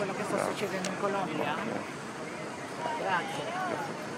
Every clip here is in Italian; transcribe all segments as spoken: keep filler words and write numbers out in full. quello che sta succedendo in Colombia. Grazie.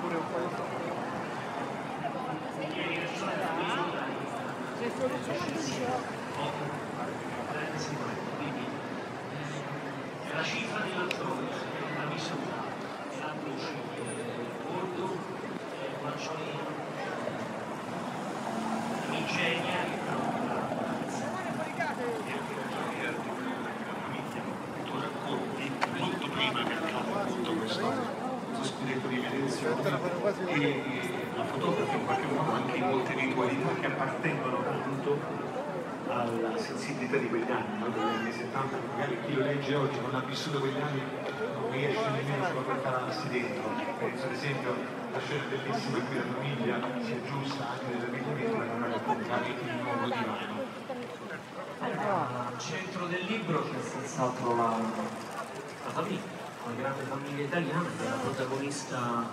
Pure un po' la cifra dell'altrove è la misura e la luce del bordo e il guanciolino l'ingegna e il tuo racconti molto prima che abbiamo avuto questo scudetto di Venezia e la fotografia in qualche modo anche in molte ritualità che appartengono tanto alla sensibilità di quegli anni, no? Degli anni settanta, magari chi lo legge oggi non ha vissuto quegli anni non riesce nemmeno a portarsi dentro. Penso ad esempio la scena bellissima in cui la famiglia si è giusta anche nell'abitudine a non raccontare il nuovo divano. Al centro del libro c'è senz'altro la, la famiglia. Una grande famiglia italiana che è la protagonista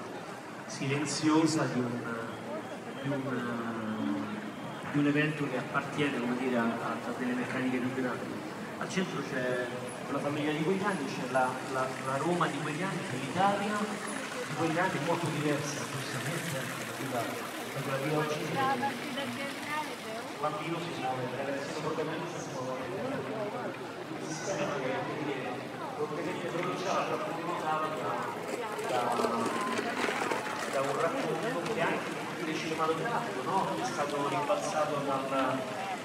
silenziosa di un, di un, di un evento che appartiene, come dire, a, a delle meccaniche più grandi. Al centro c'è la famiglia di quegli anni, c'è la, la, la Roma di quegli anni, c'è l'Italia di quegli anni molto diversa, giustamente, da quella di oggi. Il bambino si muove, deve essere assolutamente un completamente pronunciato da, da un racconto che anche più cinematografico, no? È stato rimbalzato dal,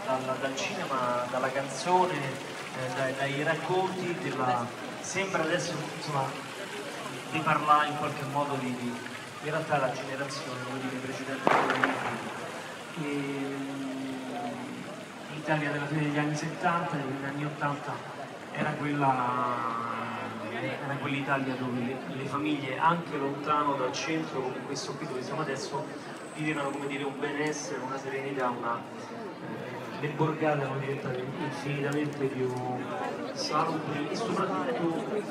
dal, dal cinema, dalla canzone, eh, dai, dai racconti della, sembra adesso insomma di parlare in qualche modo di, di in realtà la generazione dire, precedente l'Italia della fine degli anni settanta e degli anni ottanta era quella era quell'Italia dove le, le famiglie anche lontano dal centro come questo qui dove siamo adesso vivevano come dire un benessere, una serenità, una, eh, le borgate erano diventate infinitamente più salubri e soprattutto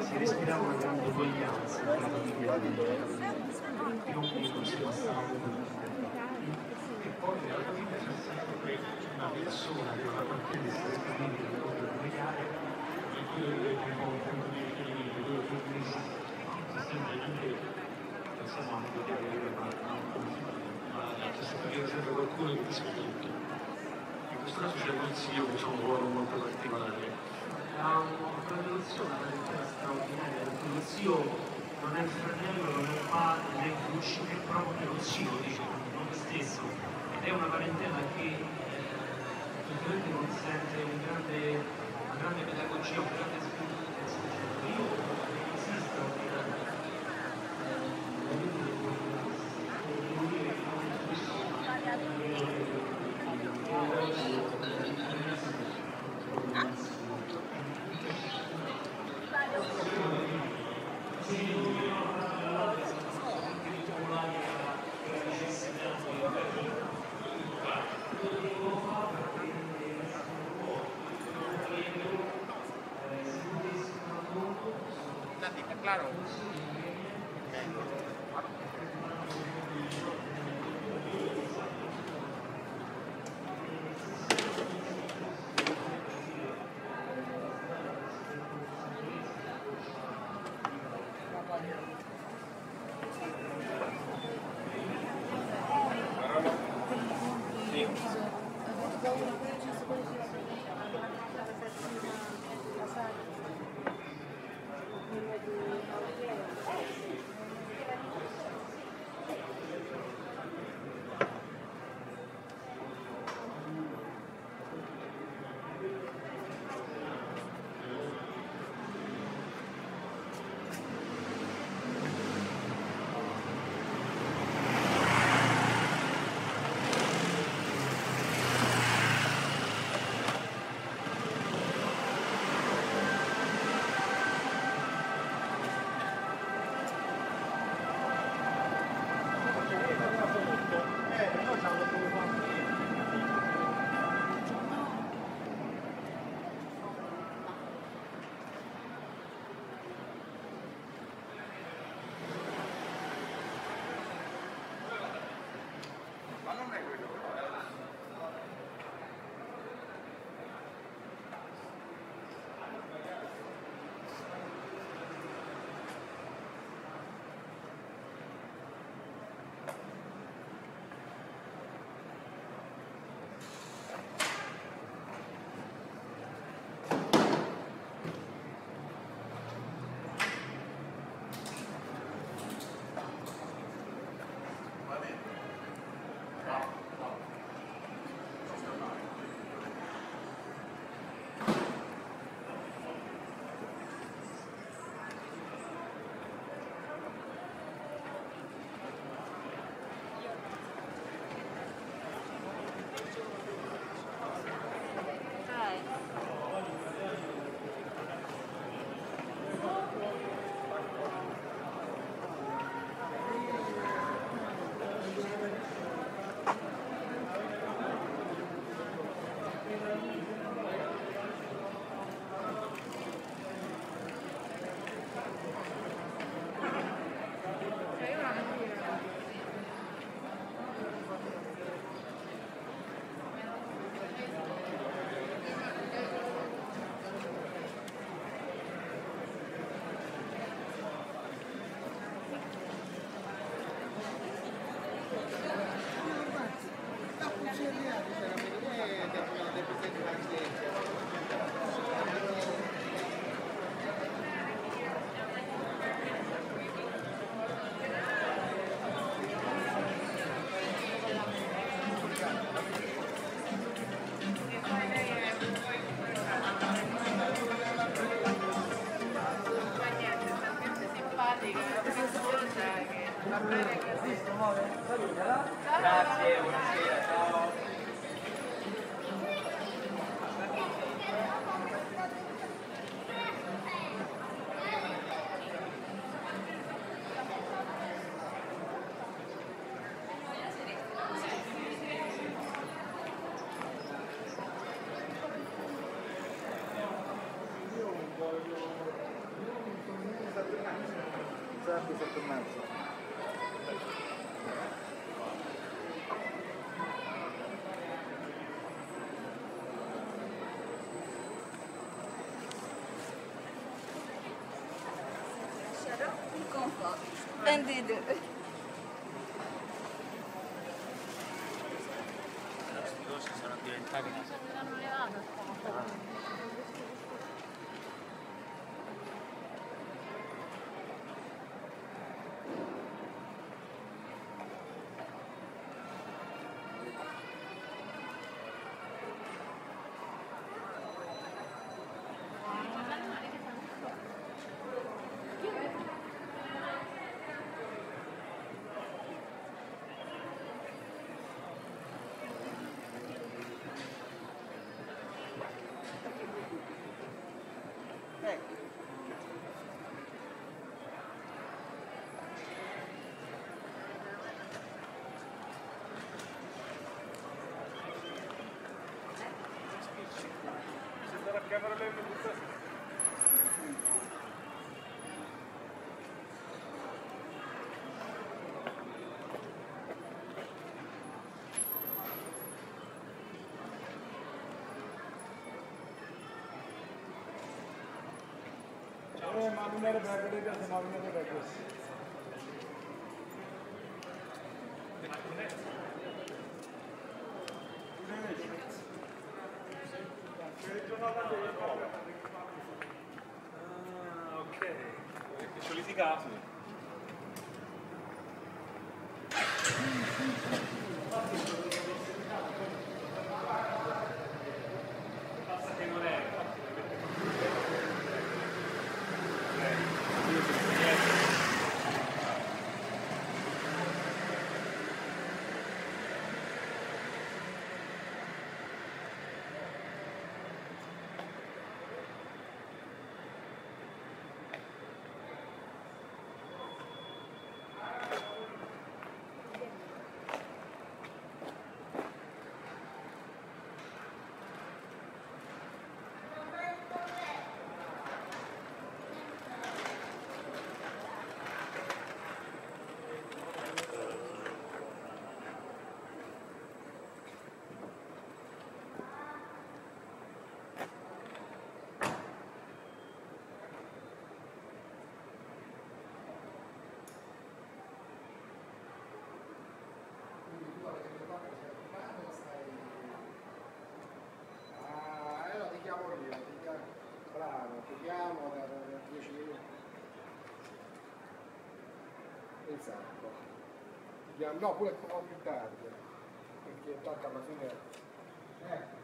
si respirava una grande uguaglianza tra le famiglie più o meno si e poi alla fine c'è sempre una persona che una parte di queste quello che abbiamo sempre detto, quello che si sente anche pensiamo anche di avere ma c'è sempre sempre qualcuno che ti sfrutta. In questo caso c'è il consiglio che sono un ruolo molto particolare. La traduzione è straordinaria, il zio non è fratello, non è padre, non è cugino, è proprio lo zio, diciamo, non lo stesso. Ed è una parentela che ovviamente consente un grande una grande pedagogia, un grande spirito di tessuto. Io insisto claro. Grazie, buonasera, ciao. Un des deux. Questi due si sono diventati. Maminare bracket is an ordinary bracket. Esatto. No, pure un po' più tardi, perché tocca alla fine. Eh.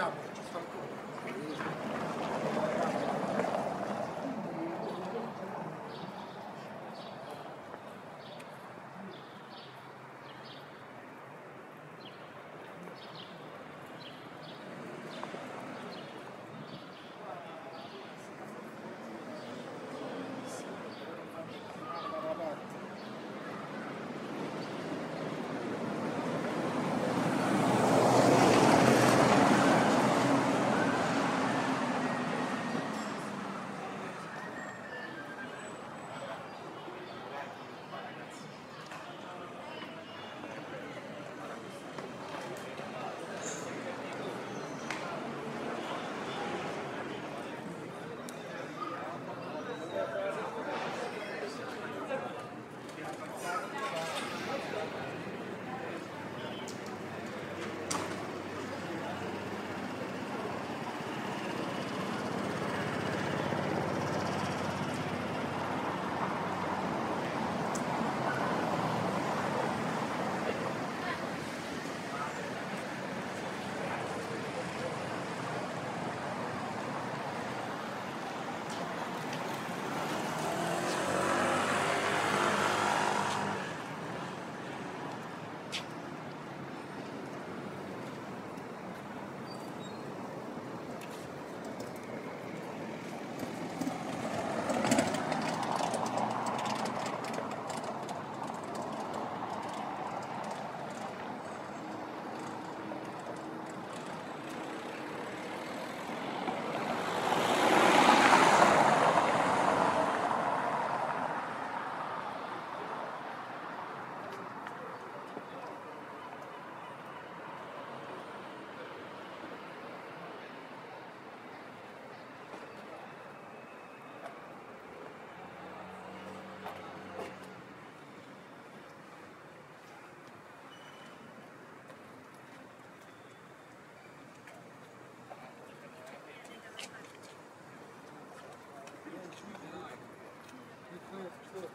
andiamo, ci sta Thank you.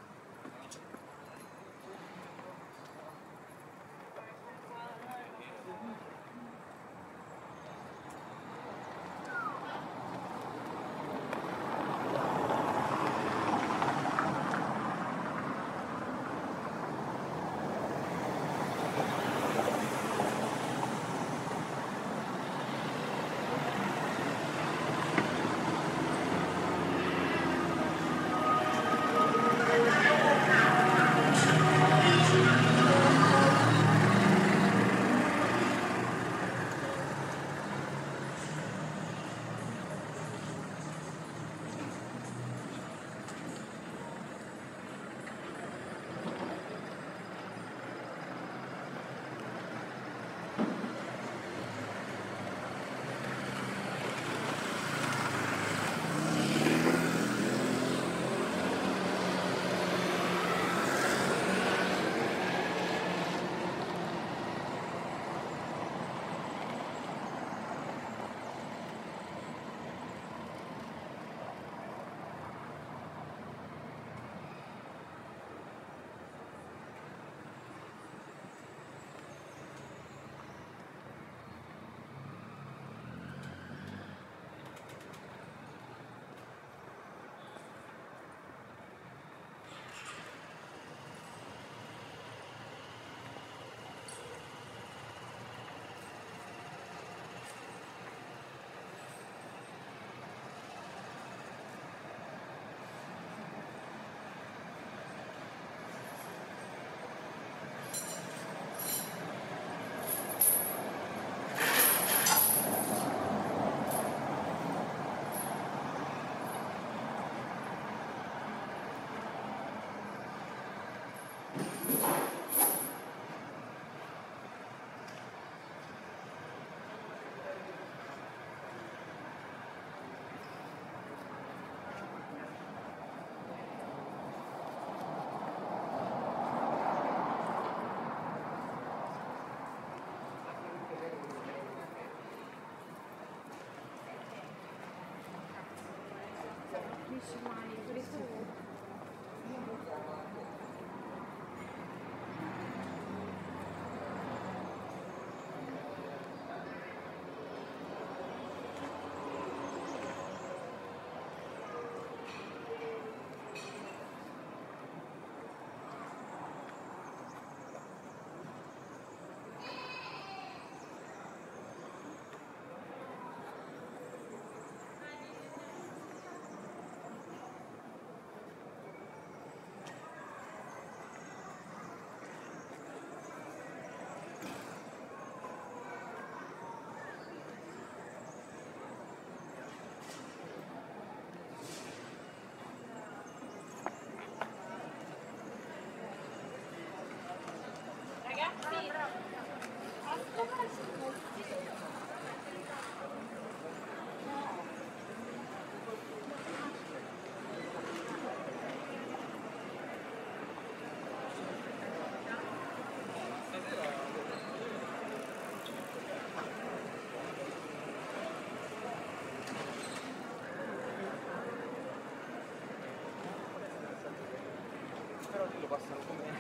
lì lo passano come...